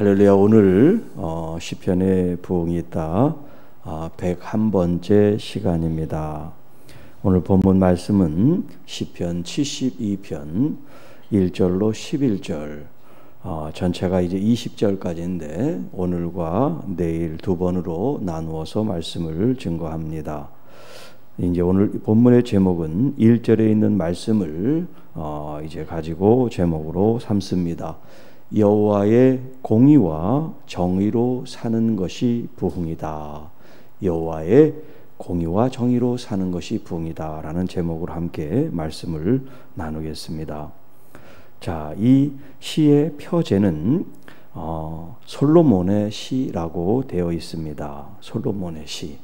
할렐루야. 오늘 시편의 부흥이 있다 101번째 시간입니다. 오늘 본문 말씀은 시편 72편 1절로 11절 전체가 이제 20절까지인데 오늘과 내일 두 번으로 나누어서 말씀을 증거합니다. 이제 오늘 본문의 제목은 1절에 있는 말씀을 이제 가지고 제목으로 삼습니다. 여호와의 공의와 정의로 사는 것이 부흥이다. 여호와의 공의와 정의로 사는 것이 부흥이다 라는 제목으로 함께 말씀을 나누겠습니다. 자, 이 시의 표제는 솔로몬의 시라고 되어 있습니다. 솔로몬의 시.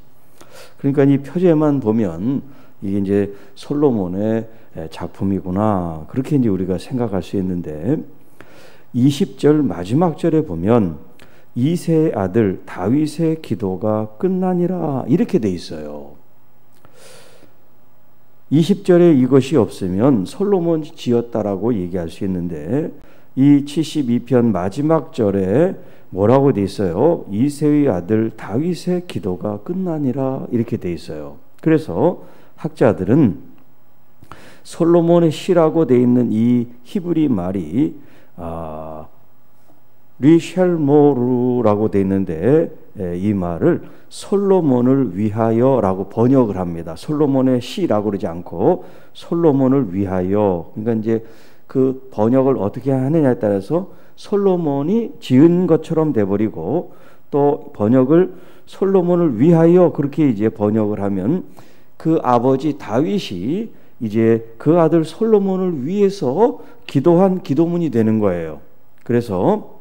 그러니까 이 표제만 보면 이게 이제 솔로몬의 작품이구나 그렇게 이제 우리가 생각할 수 있는데 20절 마지막 절에 보면 이새의 아들 다윗의 기도가 끝나니라 이렇게 돼 있어요. 20절에 이것이 없으면 솔로몬이 지었다라고 얘기할 수 있는데 이 72편 마지막 절에 뭐라고 돼 있어요? 이새의 아들 다윗의 기도가 끝나니라 이렇게 돼 있어요. 그래서 학자들은 솔로몬의 시라고 돼 있는 이 히브리 말이 리셸모르라고 돼 있는데 이 말을 솔로몬을 위하여 라고 번역을 합니다. 솔로몬의 시라고 그러지 않고 솔로몬을 위하여. 그러니까 이제 그 번역을 어떻게 하느냐에 따라서 솔로몬이 지은 것처럼 돼버리고 또 번역을 솔로몬을 위하여 그렇게 이제 번역을 하면 그 아버지 다윗이 이제 그 아들 솔로몬을 위해서 기도한 기도문이 되는 거예요. 그래서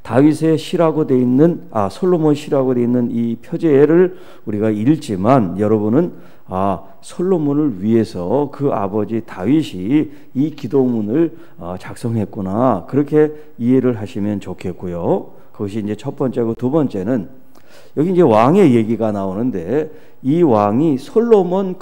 다윗의 시라고 돼 있는 솔로몬 시라고 돼 있는 이 표제를 우리가 읽지만 여러분은 솔로몬을 위해서 그 아버지 다윗이 이 기도문을 작성했구나 그렇게 이해를 하시면 좋겠고요. 그것이 이제 첫 번째고 두 번째는 여기 이제 왕의 얘기가 나오는데 이 왕이 솔로몬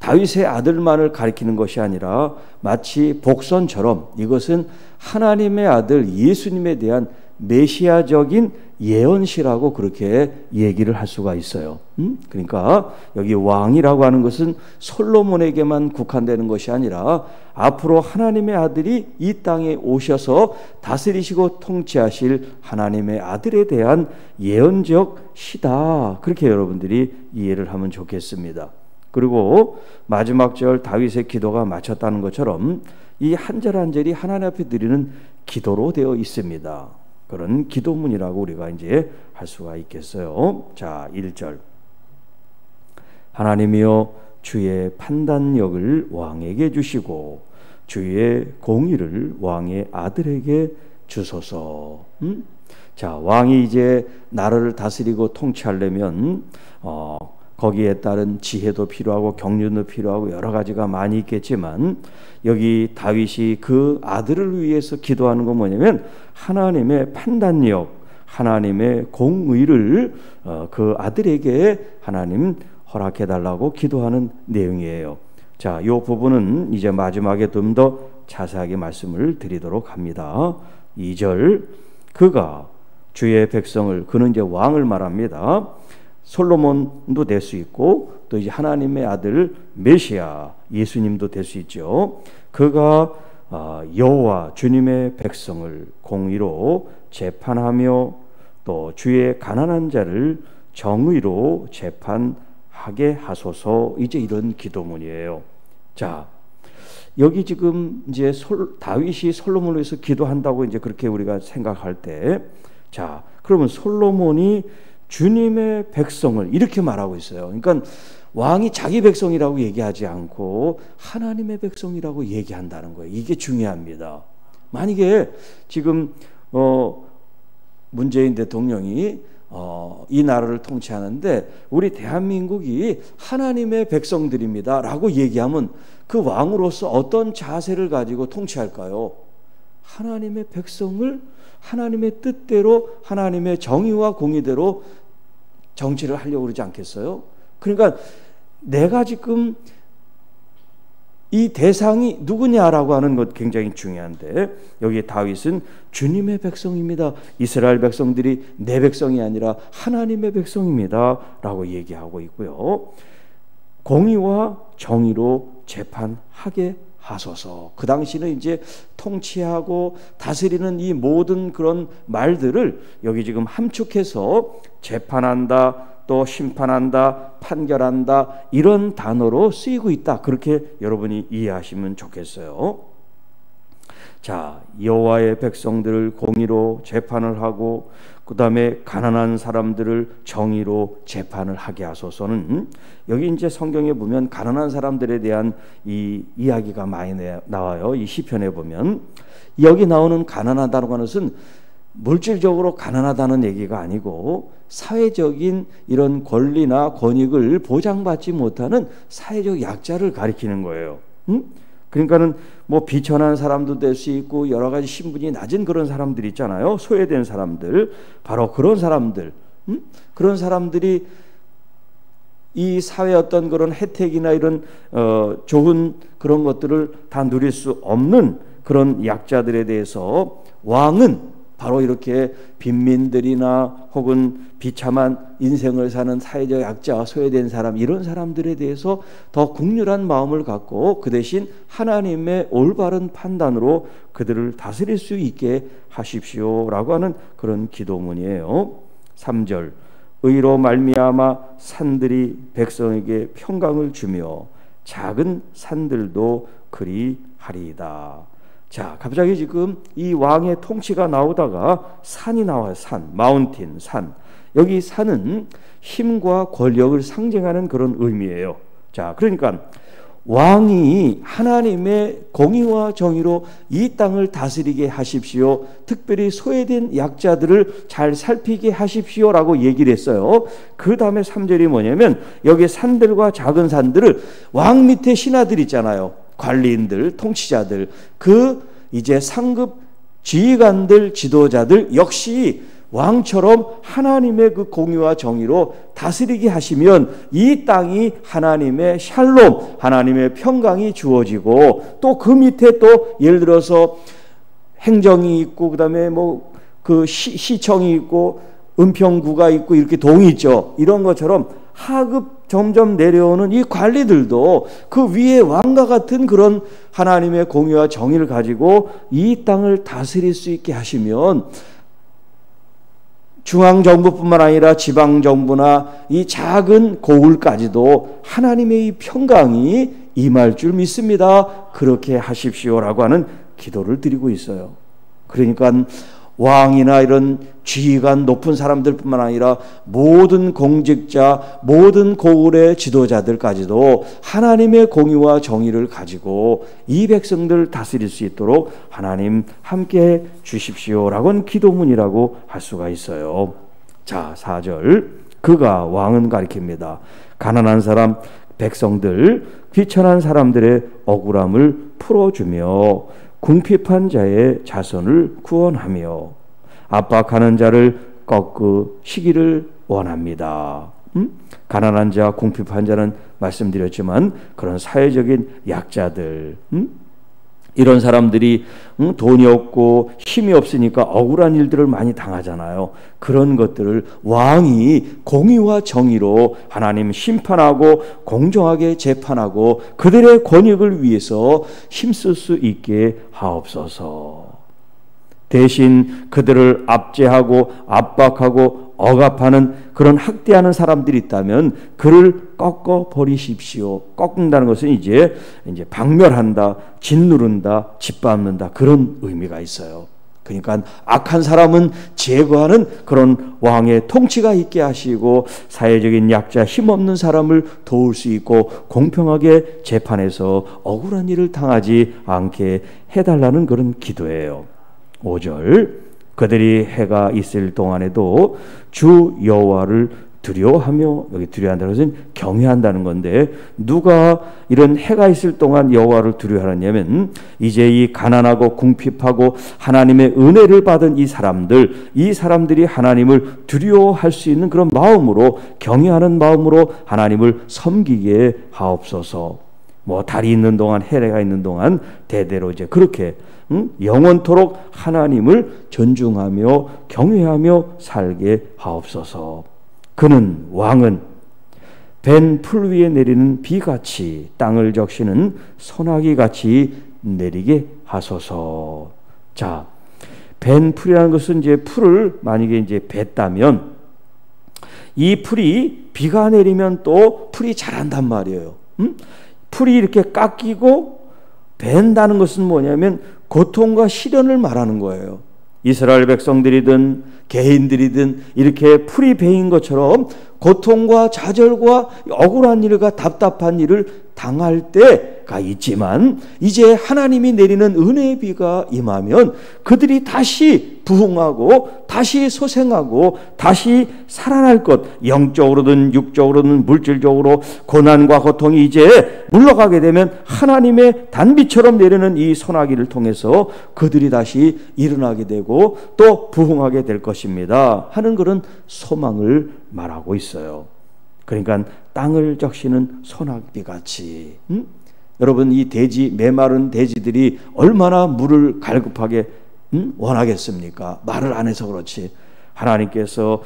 다윗의 아들만을 가리키는 것이 아니라 마치 복선처럼 이것은 하나님의 아들 예수님에 대한 메시아적인 예언시라고 그렇게 얘기를 할 수가 있어요. 그러니까 여기 왕이라고 하는 것은 솔로몬에게만 국한되는 것이 아니라 앞으로 하나님의 아들이 이 땅에 오셔서 다스리시고 통치하실 하나님의 아들에 대한 예언적 시다. 그렇게 여러분들이 이해를 하면 좋겠습니다. 그리고 마지막 절 다윗의 기도가 마쳤다는 것처럼 이 한 절 한 절이 하나님 앞에 드리는 기도로 되어 있습니다. 그런 기도문이라고 우리가 이제 할 수가 있겠어요. 자, 1절. 하나님이여 주의 판단력을 왕에게 주시고 주의 공의를 왕의 아들에게 주소서. 자, 왕이 이제 나라를 다스리고 통치하려면 거기에 따른 지혜도 필요하고 경륜도 필요하고 여러 가지가 많이 있겠지만 여기 다윗이 그 아들을 위해서 기도하는 건 뭐냐면 하나님의 판단력, 하나님의 공의를 그 아들에게 하나님 허락해달라고 기도하는 내용이에요. 자, 이 부분은 이제 마지막에 좀 더 자세하게 말씀을 드리도록 합니다. 2절 그가 주의 백성을 그는 이제 왕을 말합니다. 솔로몬도 될 수 있고 또 이제 하나님의 아들 메시아 예수님도 될 수 있죠. 그가 여호와 주님의 백성을 공의로 재판하며 또 주의 가난한 자를 정의로 재판하게 하소서. 이제 이런 기도문이에요. 자, 여기 지금 이제 다윗이 솔로몬을 위해서 기도한다고 이제 그렇게 우리가 생각할 때, 자, 그러면 솔로몬이 주님의 백성을 이렇게 말하고 있어요. 그러니까 왕이 자기 백성이라고 얘기하지 않고 하나님의 백성이라고 얘기한다는 거예요. 이게 중요합니다. 만약에 지금 문재인 대통령이 이 나라를 통치하는데 우리 대한민국이 하나님의 백성들입니다 라고 얘기하면 그 왕으로서 어떤 자세를 가지고 통치할까요? 하나님의 백성을 하나님의 뜻대로 하나님의 정의와 공의대로 정치를 하려고 그러지 않겠어요? 그러니까 내가 지금 이 대상이 누구냐라고 하는 것 굉장히 중요한데, 여기 다윗은 주님의 백성입니다. 이스라엘 백성들이 내 백성이 아니라 하나님의 백성입니다 라고 얘기하고 있고요. 공의와 정의로 재판하게 하소서. 그 당시는 이제 통치하고 다스리는 이 모든 그런 말들을 여기 지금 함축해서 재판한다, 또 심판한다, 판결한다, 이런 단어로 쓰이고 있다. 그렇게 여러분이 이해하시면 좋겠어요. 자, 여호와의 백성들을 공의로 재판을 하고 그 다음에 가난한 사람들을 정의로 재판을 하게 하소서는, 여기 이제 성경에 보면 가난한 사람들에 대한 이 이야기가 많이 나와요. 이 시편에 보면 여기 나오는 가난하다는 것은 물질적으로 가난하다는 얘기가 아니고 사회적인 이런 권리나 권익을 보장받지 못하는 사회적 약자를 가리키는 거예요. 그러니까는 뭐 비천한 사람도 될 수 있고 여러 가지 신분이 낮은 그런 사람들 있잖아요. 소외된 사람들, 바로 그런 사람들, 그런 사람들이 이 사회 어떤 그런 혜택이나 이런 좋은 그런 것들을 다 누릴 수 없는 그런 약자들에 대해서 왕은 바로 이렇게 빈민들이나 혹은 비참한 인생을 사는 사회적 약자, 소외된 사람, 이런 사람들에 대해서 더 긍휼한 마음을 갖고 그 대신 하나님의 올바른 판단으로 그들을 다스릴 수 있게 하십시오라고 하는 그런 기도문이에요. 3절, 의로 말미암아 산들이 백성에게 평강을 주며 작은 산들도 그리하리이다. 자, 갑자기 지금 이 왕의 통치가 나오다가 산이 나와요. 산, 마운틴, 산. 여기 산은 힘과 권력을 상징하는 그런 의미예요. 자, 그러니까 왕이 하나님의 공의와 정의로 이 땅을 다스리게 하십시오, 특별히 소외된 약자들을 잘 살피게 하십시오라고 얘기를 했어요. 그 다음에 3절이 뭐냐면, 여기 산들과 작은 산들을 왕 밑에 신하들 있잖아요. 관리인들, 통치자들, 그 이제 상급 지휘관들, 지도자들 역시 왕처럼 하나님의 그 공의와 정의로 다스리게 하시면 이 땅이 하나님의 샬롬, 하나님의 평강이 주어지고, 또 그 밑에 또 예를 들어서 행정이 있고 그다음에 뭐 그 시청이 있고 은평구가 있고 이렇게 동이 있죠. 이런 것처럼 하급 점점 내려오는 이 관리들도 그 위에 왕과 같은 그런 하나님의 공의와 정의를 가지고 이 땅을 다스릴 수 있게 하시면 중앙정부뿐만 아니라 지방정부나 이 작은 고을까지도 하나님의 이 평강이 임할 줄 믿습니다. 그렇게 하십시오라고 하는 기도를 드리고 있어요. 그러니까 왕이나 이런 지휘관, 높은 사람들뿐만 아니라 모든 공직자, 모든 고을의 지도자들까지도 하나님의 공의와 정의를 가지고 이 백성들 다스릴 수 있도록 하나님 함께해 주십시오라고 하는 기도문이라고 할 수가 있어요. 자, 4절, 그가 왕은 가리킵니다. 가난한 사람, 백성들, 비천한 사람들의 억울함을 풀어주며 궁핍한 자의 자손을 구원하며 압박하는 자를 꺾으시기를 원합니다. 가난한 자, 궁핍한 자는 말씀드렸지만 그런 사회적인 약자들, 이런 사람들이 돈이 없고 힘이 없으니까 억울한 일들을 많이 당하잖아요. 그런 것들을 왕이 공의와 정의로 하나님 심판하고 공정하게 재판하고 그들의 권익을 위해서 힘쓸 수 있게 하옵소서. 대신 그들을 압제하고 압박하고 억압하는 그런 학대하는 사람들이 있다면 그를 꺾어버리십시오. 꺾는다는 것은 이제 박멸한다, 짓누른다, 짓밟는다, 그런 의미가 있어요. 그러니까 악한 사람은 제거하는 그런 왕의 통치가 있게 하시고 사회적인 약자, 힘없는 사람을 도울 수 있고 공평하게 재판해서 억울한 일을 당하지 않게 해달라는 그런 기도예요. 5절, 그들이 해가 있을 동안에도 주 여호와를 두려워하며, 여기 두려워한다는 것은 경외한다는 건데, 누가 이런 해가 있을 동안 여호와를 두려워하느냐면, 이제 이 가난하고 궁핍하고 하나님의 은혜를 받은 이 사람들이 하나님을 두려워할 수 있는 그런 마음으로, 경외하는 마음으로 하나님을 섬기게 하옵소서. 뭐 달이 있는 동안 해가 있는 동안 대대로 이제 그렇게 영원토록 하나님을 존중하며 경외하며 살게 하옵소서. 그는 왕은 벤 풀 위에 내리는 비같이 땅을 적시는 소나기같이 내리게 하소서. 자, 벤 풀이라는 것은 이제 풀을 만약에 이제 뱄다면 이 풀이 비가 내리면 또 풀이 자란단 말이에요. 풀이 이렇게 깎이고 벤다는 것은 뭐냐면 고통과 시련을 말하는 거예요. 이스라엘 백성들이든 개인들이든 이렇게 풀이 베인 것처럼 고통과 좌절과 억울한 일과 답답한 일을 당할 때가 있지만 이제 하나님이 내리는 은혜의 비가 임하면 그들이 다시 부흥하고 다시 소생하고 다시 살아날 것, 영적으로든 육적으로든 물질적으로 고난과 고통이 이제 물러가게 되면 하나님의 단비처럼 내리는 이 소나기를 통해서 그들이 다시 일어나게 되고 또 부흥하게 될 것입니다 하는 그런 소망을 말하고 있어요. 그러니까 땅을 적시는 소나기같이 여러분 이 대지 메마른 대지들이 얼마나 물을 갈급하게 원하겠습니까? 말을 안 해서 그렇지 하나님께서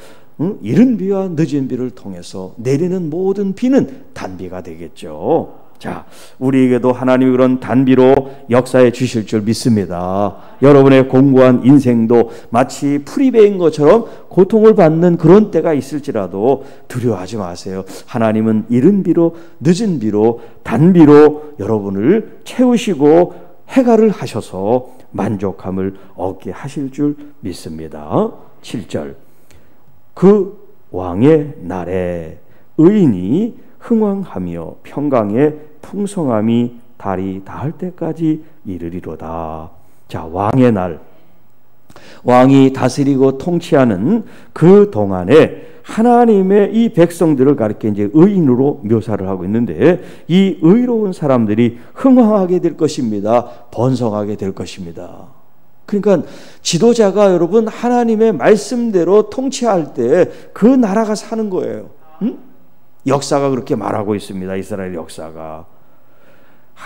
이른 비와 늦은 비를 통해서 내리는 모든 비는 단비가 되겠죠. 자, 우리에게도 하나님이 그런 단비로 역사해 주실 줄 믿습니다. 여러분의 공고한 인생도 마치 풀이 베인 것처럼 고통을 받는 그런 때가 있을지라도 두려워하지 마세요. 하나님은 이른 비로 늦은 비로 단비로 여러분을 채우시고 해가를 하셔서 만족함을 얻게 하실 줄 믿습니다. 7절, 그 왕의 날에 의인이 흥왕하며 평강의 풍성함이 달이 닿을 때까지 이르리로다. 자, 왕의 날, 왕이 다스리고 통치하는 그 동안에 하나님의 이 백성들을 가리켜 이제 의인으로 묘사를 하고 있는데 이 의로운 사람들이 흥왕하게 될 것입니다. 번성하게 될 것입니다. 그러니까 지도자가 여러분 하나님의 말씀대로 통치할 때 그 나라가 사는 거예요. 역사가 그렇게 말하고 있습니다. 이스라엘 역사가.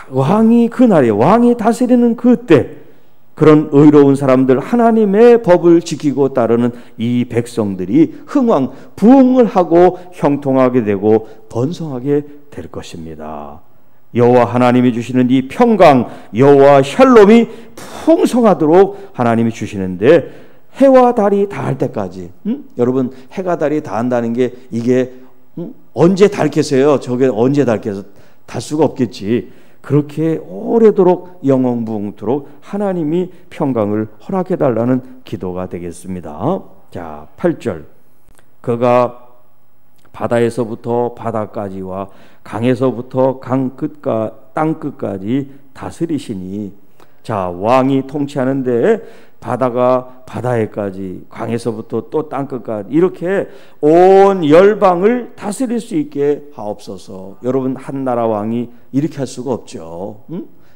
왕이 그날에 왕이 다스리는 그때 그런 의로운 사람들 하나님의 법을 지키고 따르는 이 백성들이 흥왕 부흥을 하고 형통하게 되고 번성하게 될 것입니다. 여호와 하나님이 주시는 이 평강 여호와 샬롬이 풍성하도록 하나님이 주시는데 해와 달이 닿을 때까지 여러분 해가 달이 닿는다는 게 이게 언제 닳겠어요? 저게 언제 닳겠어? 닿을 수가 없겠지. 그렇게 오래도록 영원부흥토록 하나님이 평강을 허락해달라는 기도가 되겠습니다. 자, 8절, 그가 바다에서부터 바다까지와 강에서부터 강 끝과 땅 끝까지 다스리시니. 자, 왕이 통치하는데 바다가 바다에까지 강에서부터 또 땅끝까지 이렇게 온 열방을 다스릴 수 있게 하옵소서. 여러분 한 나라 왕이 이렇게 할 수가 없죠.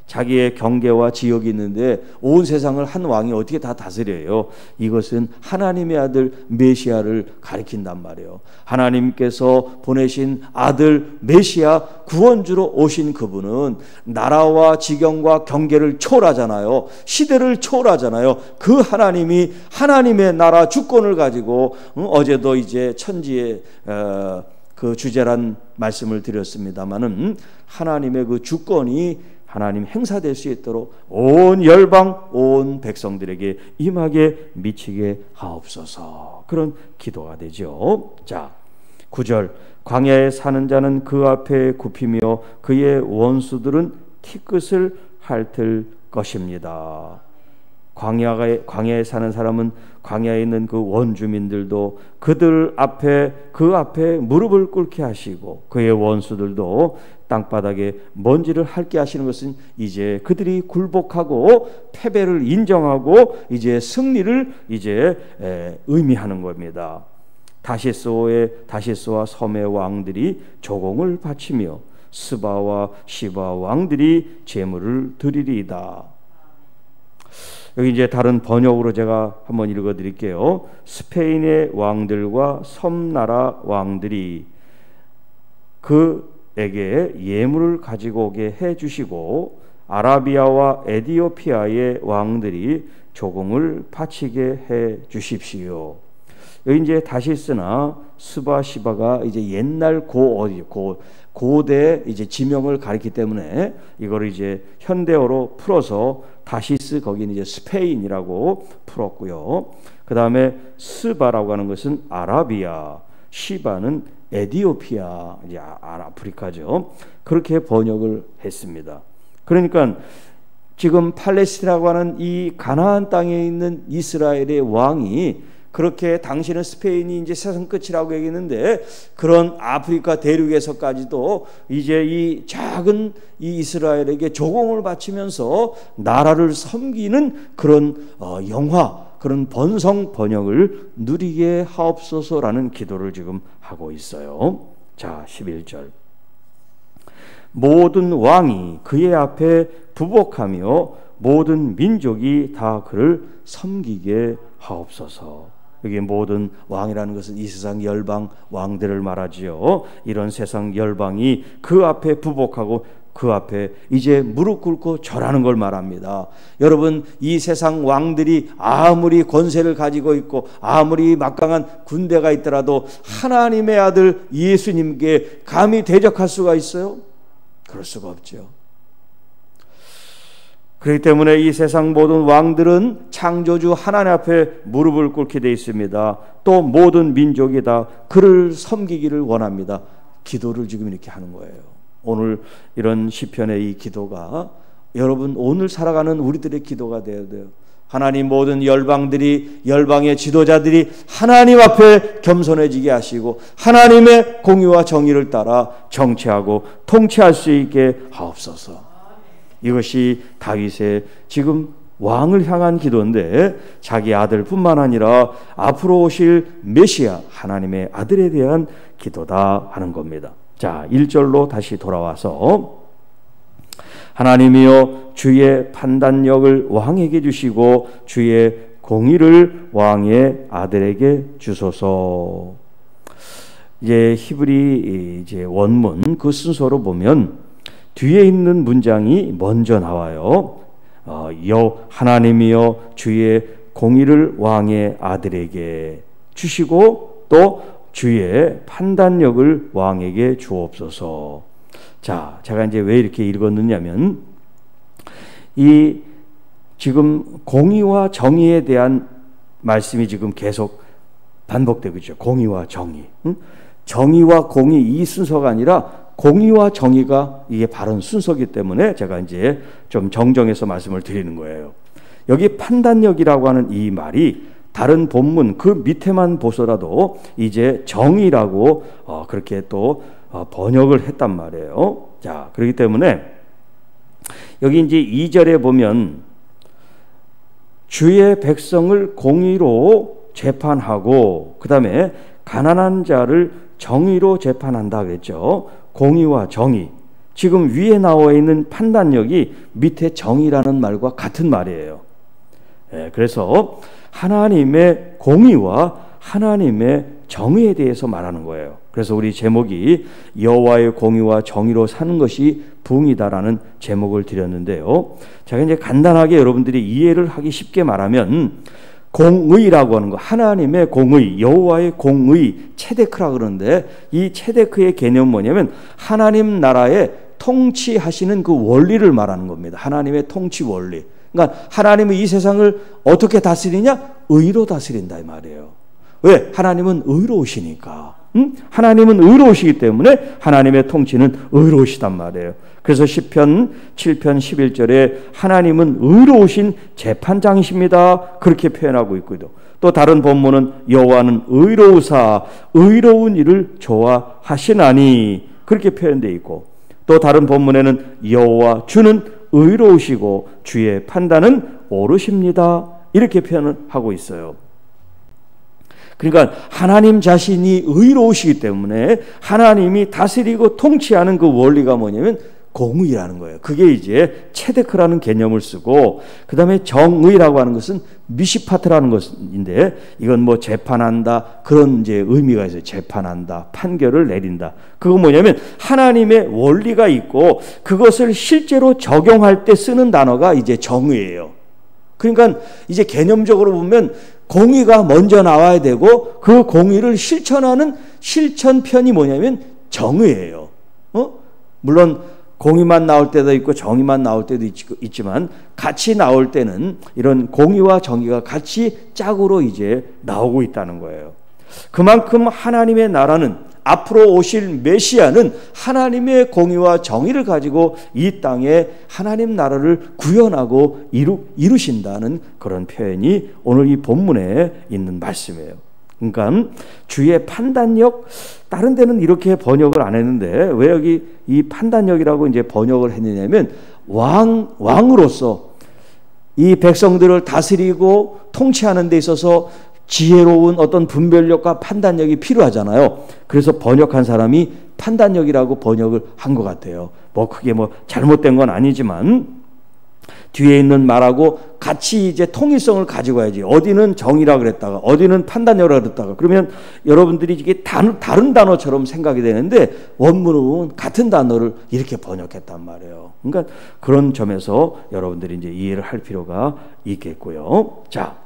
자기의 경계와 지역이 있는데 온 세상을 한 왕이 어떻게 다 다스려요? 이것은 하나님의 아들 메시아를 가리킨단 말이에요. 하나님께서 보내신 아들 메시아 구원주로 오신 그분은 나라와 지경과 경계를 초월하잖아요. 시대를 초월하잖아요. 그 하나님이 하나님의 나라 주권을 가지고 어제도 이제 천지의 그 주제란 말씀을 드렸습니다마는 하나님의 그 주권이 하나님 행사될 수 있도록 온 열방, 온 백성들에게 임하게 미치게 하옵소서. 그런 기도가 되죠. 자, 9절, 광야에 사는 자는 그 앞에 굽히며 그의 원수들은 티끝을 핥을 것입니다. 광야에 사는 사람은 광야에 있는 그 원주민들도 그들 앞에 그 앞에 무릎을 꿇게 하시고 그의 원수들도 땅바닥에 먼지를 핥게 하시는 것은 이제 그들이 굴복하고 패배를 인정하고 이제 승리를 이제 의미하는 겁니다. 다시스와 섬의 왕들이 조공을 바치며 스바와 시바 왕들이 제물을 드리리이다. 여기 이제 다른 번역으로 제가 한번 읽어드릴게요. 스페인의 왕들과 섬나라 왕들이 그 에게 예물을 가지고 오게 해주시고 아라비아와 에디오피아의 왕들이 조공을 바치게 해주십시오. 여기 이제 다시스나 스바시바가 이제 옛날 고대 이제 지명을 가리키기 때문에 이걸 이제 현대어로 풀어서 다시스 거기는 이제 스페인이라고 풀었고요. 그 다음에 스바라고 하는 것은 아라비아, 시바는 에디오피아, 이제 아프리카죠. 그렇게 번역을 했습니다. 그러니까 지금 팔레스티나라고 하는 이 가나안 땅에 있는 이스라엘의 왕이 그렇게 당신은 스페인이 이제 세상 끝이라고 얘기했는데 그런 아프리카 대륙에서까지도 이제 이 작은 이 이스라엘에게 조공을 바치면서 나라를 섬기는 그런 영화, 그런 번성 번영을 누리게 하옵소서라는 기도를 지금 하고 있어요. 자, 11절. 모든 왕이 그의 앞에 부복하며 모든 민족이 다 그를 섬기게 하옵소서. 여기 모든 왕이라는 것은 이 세상 열방 왕들을 말하지요. 이런 세상 열방이 그 앞에 부복하고 그 앞에 이제 무릎 꿇고 절하는 걸 말합니다. 여러분, 이 세상 왕들이 아무리 권세를 가지고 있고 아무리 막강한 군대가 있더라도 하나님의 아들 예수님께 감히 대적할 수가 있어요? 그럴 수가 없죠. 그렇기 때문에 이 세상 모든 왕들은 창조주 하나님 앞에 무릎을 꿇게 되어 있습니다. 또 모든 민족이 다 그를 섬기기를 원합니다. 기도를 지금 이렇게 하는 거예요. 오늘 이런 시편의 이 기도가 여러분 오늘 살아가는 우리들의 기도가 되어야 돼요. 하나님, 모든 열방들이, 열방의 지도자들이 하나님 앞에 겸손해지게 하시고 하나님의 공의와 정의를 따라 정치하고 통치할 수 있게 하옵소서. 이것이 다윗의 지금 왕을 향한 기도인데 자기 아들뿐만 아니라 앞으로 오실 메시아 하나님의 아들에 대한 기도다 하는 겁니다. 자, 1절로 다시 돌아와서 하나님이여 주의 판단력을 왕에게 주시고 주의 공의를 왕의 아들에게 주소서. 이제 히브리 이제 원문 그 순서로 보면 뒤에 있는 문장이 먼저 나와요. 하나님이여 주의 공의를 왕의 아들에게 주시고 또 주의 판단력을 왕에게 주옵소서. 자, 제가 이제 왜 이렇게 읽었느냐면 이 지금 공의와 정의에 대한 말씀이 지금 계속 반복되고 있죠. 공의와 정의. 정의와 공의 이 순서가 아니라 공의와 정의가 이게 바른 순서이기 때문에 제가 이제 좀 정정해서 말씀을 드리는 거예요. 여기 판단력이라고 하는 이 말이 다른 본문 그 밑에만 보서라도 이제 정의라고 그렇게 또 번역을 했단 말이에요. 자, 그렇기 때문에 여기 이제 2절에 보면 주의 백성을 공의로 재판하고 그 다음에 가난한 자를 정의로 재판한다 그랬죠. 공의와 정의. 지금 위에 나와 있는 판단력이 밑에 정의라는 말과 같은 말이에요. 예, 그래서 하나님의 공의와 하나님의 정의에 대해서 말하는 거예요. 그래서 우리 제목이 여호와의 공의와 정의로 사는 것이 부흥이다라는 제목을 드렸는데요. 제가 이제 간단하게 여러분들이 이해를 하기 쉽게 말하면 공의라고 하는 거, 하나님의 공의, 여호와의 공의, 체데크라 그러는데 이 체데크의 개념은 뭐냐면 하나님 나라에 통치하시는 그 원리를 말하는 겁니다. 하나님의 통치 원리. 그러니까 하나님은 이 세상을 어떻게 다스리냐? 의로 다스린다 이 말이에요. 왜? 하나님은 의로우시니까. 하나님은 의로우시기 때문에 하나님의 통치는 의로우시단 말이에요. 그래서 시편 7편 11절에 하나님은 의로우신 재판장이십니다. 그렇게 표현하고 있고요. 또 다른 본문은 여호와는 의로우사 의로운 일을 좋아하시나니 그렇게 표현되어 있고 또 다른 본문에는 여호와 주는 의로우시고 주의 판단은 옳으십니다. 이렇게 표현을 하고 있어요. 그러니까 하나님 자신이 의로우시기 때문에 하나님이 다스리고 통치하는 그 원리가 뭐냐면 공의라는 거예요. 그게 이제 체데크라는 개념을 쓰고 그 다음에 정의라고 하는 것은 미시파트라는 것인데, 이건 뭐 재판한다 그런 이제 의미가 있어요. 재판한다, 판결을 내린다. 그건 뭐냐면 하나님의 원리가 있고 그것을 실제로 적용할 때 쓰는 단어가 이제 정의예요. 그러니까 이제 개념적으로 보면 공의가 먼저 나와야 되고 그 공의를 실천하는 실천편이 뭐냐면 정의예요. 물론 공의만 나올 때도 있고 정의만 나올 때도 있지만 같이 나올 때는 이런 공의와 정의가 같이 짝으로 이제 나오고 있다는 거예요. 그만큼 하나님의 나라는, 앞으로 오실 메시아는 하나님의 공의와 정의를 가지고 이 땅에 하나님 나라를 구현하고 이루신다는 그런 표현이 오늘 이 본문에 있는 말씀이에요. 그러니까 주의 판단력, 다른 데는 이렇게 번역을 안 했는데 왜 여기 이 판단력이라고 이제 번역을 했느냐면, 왕으로서 이 백성들을 다스리고 통치하는 데 있어서 지혜로운 어떤 분별력과 판단력이 필요하잖아요. 그래서 번역한 사람이 판단력이라고 번역을 한 것 같아요. 뭐 크게 뭐 잘못된 건 아니지만 뒤에 있는 말하고 같이 이제 통일성을 가지고 가야지. 어디는 정의라 그랬다가 어디는 판단력이라 그랬다가 그러면 여러분들이 이게 다른 단어처럼 생각이 되는데 원문은 같은 단어를 이렇게 번역했단 말이에요. 그러니까 그런 점에서 여러분들이 이제 이해를 할 필요가 있겠고요. 자,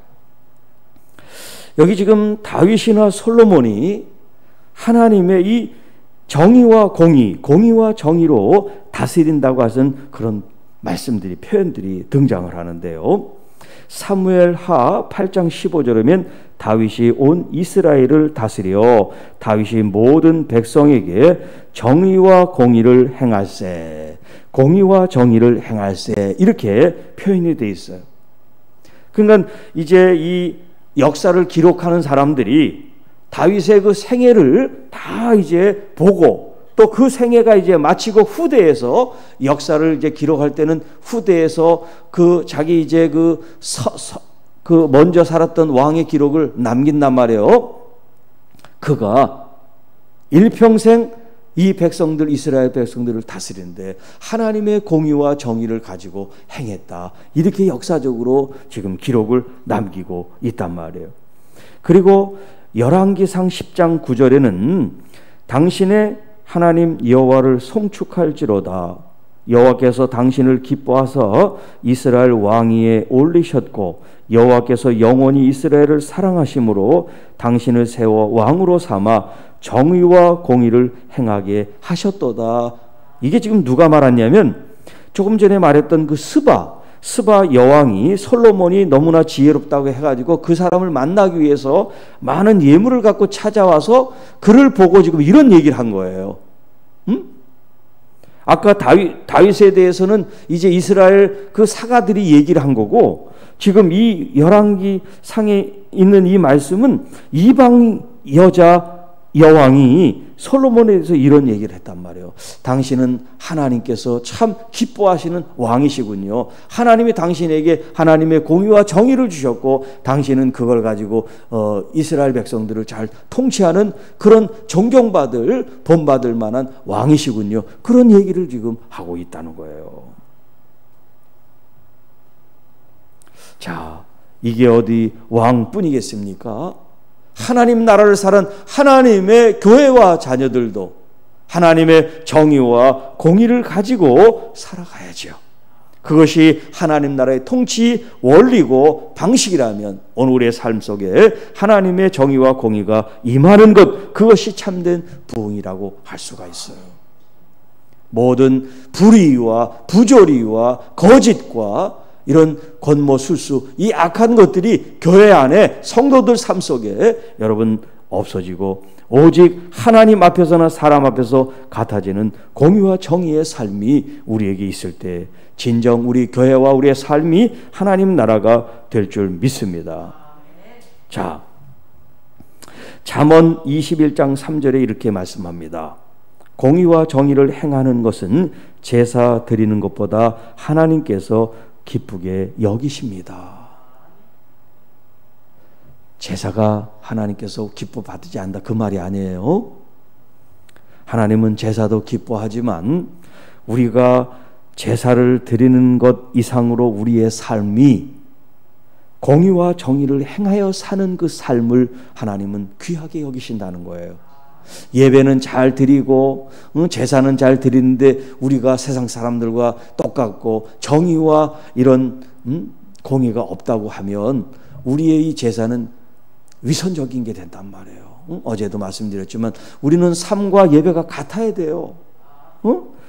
여기 지금 다윗이나 솔로몬이 하나님의 이 정의와 공의, 공의와 정의로 다스린다고 하는 그런 말씀들이, 표현들이 등장을 하는데요. 사무엘하 8장 15절이면 다윗이 온 이스라엘을 다스려 다윗이 모든 백성에게 정의와 공의를 행할세, 공의와 정의를 행할세, 이렇게 표현이 돼 있어요. 그러니까 이제 이 역사를 기록하는 사람들이 다윗의 그 생애를 다 이제 보고 또 그 생애가 이제 마치고 후대에서 역사를 이제 기록할 때는 후대에서 그 자기 이제 그 먼저 살았던 왕의 기록을 남긴단 말이에요. 그가 일평생 이 백성들, 이스라엘 백성들을 다스리는데 하나님의 공의와 정의를 가지고 행했다. 이렇게 역사적으로 지금 기록을 남기고 있단 말이에요. 그리고 열왕기상 10장 9절에는 당신의 하나님 여호와를 송축할지로다. 여호와께서 당신을 기뻐하사 이스라엘 왕위에 올리셨고 여호와께서 영원히 이스라엘을 사랑하심으로 당신을 세워 왕으로 삼아 정의와 공의를 행하게 하셨도다. 이게 지금 누가 말했냐면 조금 전에 말했던 그 스바 여왕이, 솔로몬이 너무나 지혜롭다고 해가지고 그 사람을 만나기 위해서 많은 예물을 갖고 찾아와서 그를 보고 지금 이런 얘기를 한 거예요. 아까 다윗에 대해서는 이제 이스라엘 그 사가들이 얘기를 한 거고, 지금 이 열왕기 상에 있는 이 말씀은 이방 여자 여왕이 솔로몬에 대해서 이런 얘기를 했단 말이에요. 당신은 하나님께서 참 기뻐하시는 왕이시군요. 하나님이 당신에게 하나님의 공의와 정의를 주셨고 당신은 그걸 가지고 이스라엘 백성들을 잘 통치하는 그런 존경받을, 본받을 만한 왕이시군요. 그런 얘기를 지금 하고 있다는 거예요. 자, 이게 어디 왕뿐이겠습니까? 하나님 나라를 사는 하나님의 교회와 자녀들도 하나님의 정의와 공의를 가지고 살아가야죠. 그것이 하나님 나라의 통치 원리고 방식이라면 오늘 우리의 삶 속에 하나님의 정의와 공의가 임하는 것, 그것이 참된 부흥이라고 할 수가 있어요. 모든 불의와 부조리와 거짓과 이런 권모술수, 이 악한 것들이 교회 안에 성도들 삶 속에 여러분 없어지고 오직 하나님 앞에서나 사람 앞에서 같아지는 공의와 정의의 삶이 우리에게 있을 때 진정 우리 교회와 우리의 삶이 하나님 나라가 될 줄 믿습니다. 자, 잠언 21장 3절에 이렇게 말씀합니다. 공의와 정의를 행하는 것은 제사 드리는 것보다 하나님께서 기쁘게 여기십니다. 제사가 하나님께서 기뻐 받지 않는다, 그 말이 아니에요. 하나님은 제사도 기뻐하지만 우리가 제사를 드리는 것 이상으로 우리의 삶이 공의와 정의를 행하여 사는 그 삶을 하나님은 귀하게 여기신다는 거예요. 예배는 잘 드리고 제사는 잘 드리는데 우리가 세상 사람들과 똑같고 정의와 이런 공의가 없다고 하면 우리의 이 제사는 위선적인 게 된단 말이에요. 어제도 말씀드렸지만 우리는 삶과 예배가 같아야 돼요.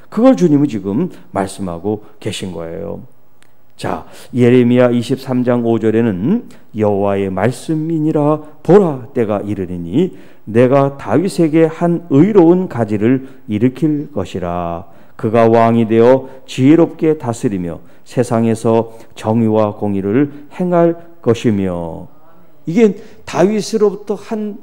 그걸 주님은 지금 말씀하고 계신 거예요. 자, 예레미야 23장 5절에는 여호와의 말씀이니라 보라 때가 이르리니 내가 다윗에게 한 의로운 가지를 일으킬 것이라. 그가 왕이 되어 지혜롭게 다스리며 세상에서 정의와 공의를 행할 것이며. 이게 다윗으로부터 한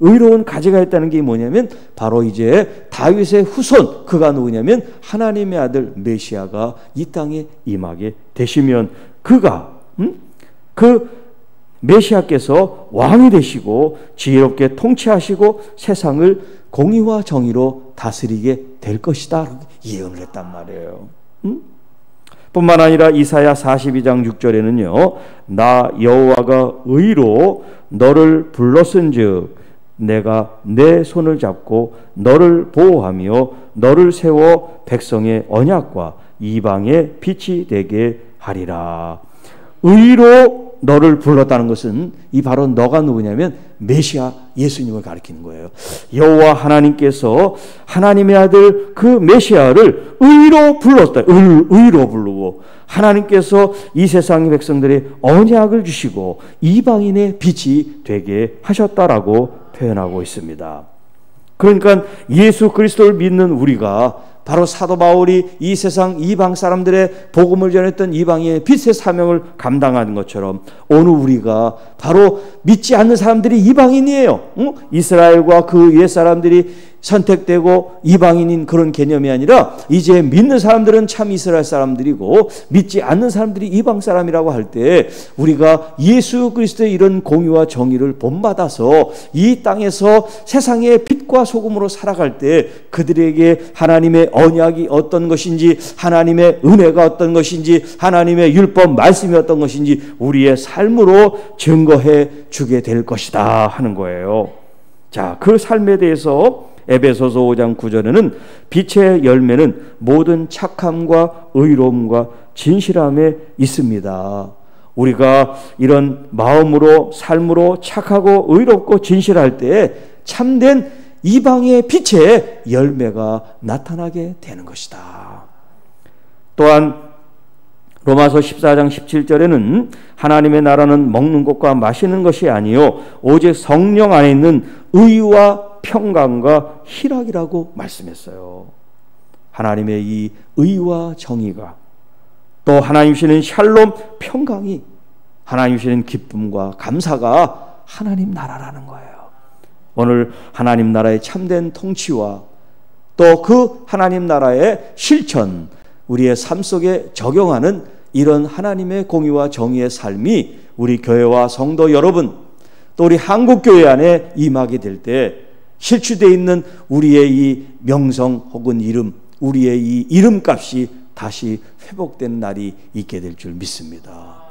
의로운 가지가 있다는 게 뭐냐면 바로 이제 다윗의 후손, 그가 누구냐면 하나님의 아들 메시아가 이 땅에 임하게 되시면 그가 그 메시아께서 왕이 되시고 지혜롭게 통치하시고 세상을 공의와 정의로 다스리게 될 것이다 예언을 했단 말이에요. 뿐만 아니라 이사야 42장 6절에는요. 나 여호와가 의로 너를 불렀은즉 내가 내 손을 잡고 너를 보호하며 너를 세워 백성의 언약과 이방의 빛이 되게 하리라. 의로 너를 불렀다는 것은 이 바로 너가 누구냐면 메시아 예수님을 가리키는 거예요. 여호와 하나님께서 하나님의 아들 그 메시아를 의로 불렀다. 의로 부르고 하나님께서 이 세상의 백성들의 언약을 주시고 이방인의 빛이 되게 하셨다라고 표현하고 있습니다. 그러니까 예수 그리스도를 믿는 우리가 바로 사도 바울이 이 세상 이방 사람들의 복음을 전했던 이방의 빛의 사명을 감당하는 것처럼 오늘 우리가 바로 믿지 않는 사람들이 이방인이에요. 이스라엘과 그 옛 사람들이 선택되고 이방인인 그런 개념이 아니라 이제 믿는 사람들은 참 이스라엘 사람들이고 믿지 않는 사람들이 이방 사람이라고 할 때 우리가 예수 그리스도의 이런 공의와 정의를 본받아서 이 땅에서 세상의 빛과 소금으로 살아갈 때 그들에게 하나님의 언약이 어떤 것인지 하나님의 은혜가 어떤 것인지 하나님의 율법 말씀이 어떤 것인지 우리의 삶으로 증거해 주게 될 것이다 하는 거예요. 자, 그 삶에 대해서 에베소서 5장 9절에는 빛의 열매는 모든 착함과 의로움과 진실함에 있습니다. 우리가 이런 마음으로 삶으로 착하고 의롭고 진실할 때 참된 이방의 빛의 열매가 나타나게 되는 것이다. 또한 로마서 14장 17절에는 하나님의 나라는 먹는 것과 마시는 것이 아니요 오직 성령 안에 있는 의와 평강과 희락이라고 말씀했어요. 하나님의 이 의와 정의가 또 하나님이시는 샬롬 평강이 하나님이시는 기쁨과 감사가 하나님 나라라는 거예요. 오늘 하나님 나라의 참된 통치와 또 그 하나님 나라의 실천 우리의 삶 속에 적용하는 이런 하나님의 공의와 정의의 삶이 우리 교회와 성도 여러분 또 우리 한국교회 안에 임하게 될 때 실추되어 있는 우리의 이 명성 혹은 이름, 우리의 이 이름값이 다시 회복된 날이 있게 될 줄 믿습니다.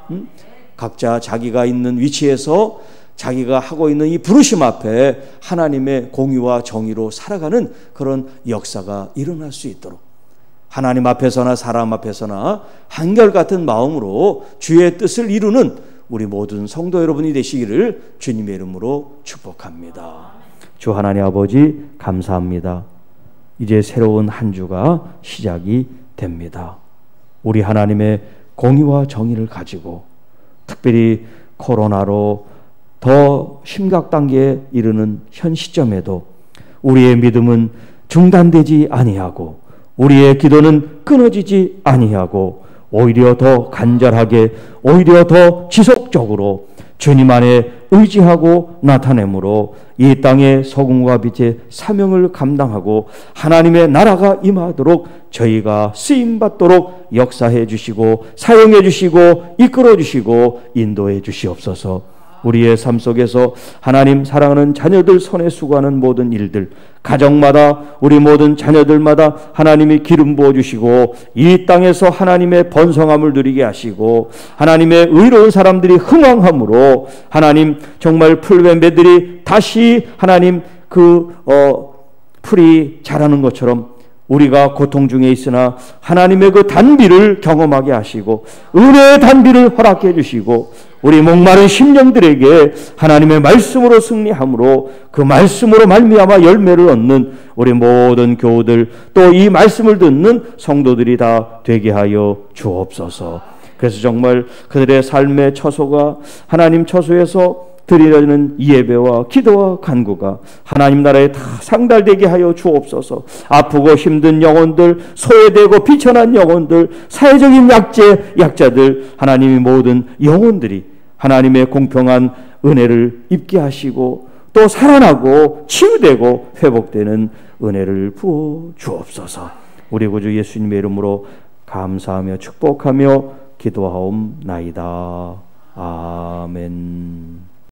각자 자기가 있는 위치에서 자기가 하고 있는 이 부르심 앞에 하나님의 공의와 정의로 살아가는 그런 역사가 일어날 수 있도록 하나님 앞에서나 사람 앞에서나 한결같은 마음으로 주의 뜻을 이루는 우리 모든 성도 여러분이 되시기를 주님의 이름으로 축복합니다. 주 하나님 아버지 감사합니다. 이제 새로운 한 주가 시작이 됩니다. 우리 하나님의 공의와 정의를 가지고 특별히 코로나로 더 심각 단계에 이르는 현 시점에도 우리의 믿음은 중단되지 아니하고 우리의 기도는 끊어지지 아니하고 오히려 더 간절하게 오히려 더 지속적으로 주님 안에 의지하고 나타내므로 이 땅의 소금과 빛의 사명을 감당하고 하나님의 나라가 임하도록 저희가 쓰임받도록 역사해 주시고 사용해 주시고 이끌어 주시고 인도해 주시옵소서. 우리의 삶 속에서 하나님 사랑하는 자녀들 손에 수고하는 모든 일들, 가정마다 우리 모든 자녀들마다 하나님이 기름 부어주시고 이 땅에서 하나님의 번성함을 누리게 하시고 하나님의 의로운 사람들이 흥왕함으로 하나님 정말 풀뱀배들이 다시 하나님 풀이 자라는 것처럼 우리가 고통 중에 있으나 하나님의 그 단비를 경험하게 하시고 은혜의 단비를 허락해 주시고 우리 목마른 심령들에게 하나님의 말씀으로 승리함으로 그 말씀으로 말미암아 열매를 얻는 우리 모든 교우들 또 이 말씀을 듣는 성도들이 다 되게 하여 주옵소서. 그래서 정말 그들의 삶의 처소가 하나님 처소에서 드리려는 예배와 기도와 간구가 하나님 나라에 다 상달되게 하여 주옵소서. 아프고 힘든 영혼들, 소외되고 비천한 영혼들, 사회적인 약자들, 하나님이 모든 영혼들이 하나님의 공평한 은혜를 입게 하시고 또 살아나고 치유되고 회복되는 은혜를 부어 주옵소서. 우리 구주 예수님의 이름으로 감사하며 축복하며 기도하옵나이다. 아멘.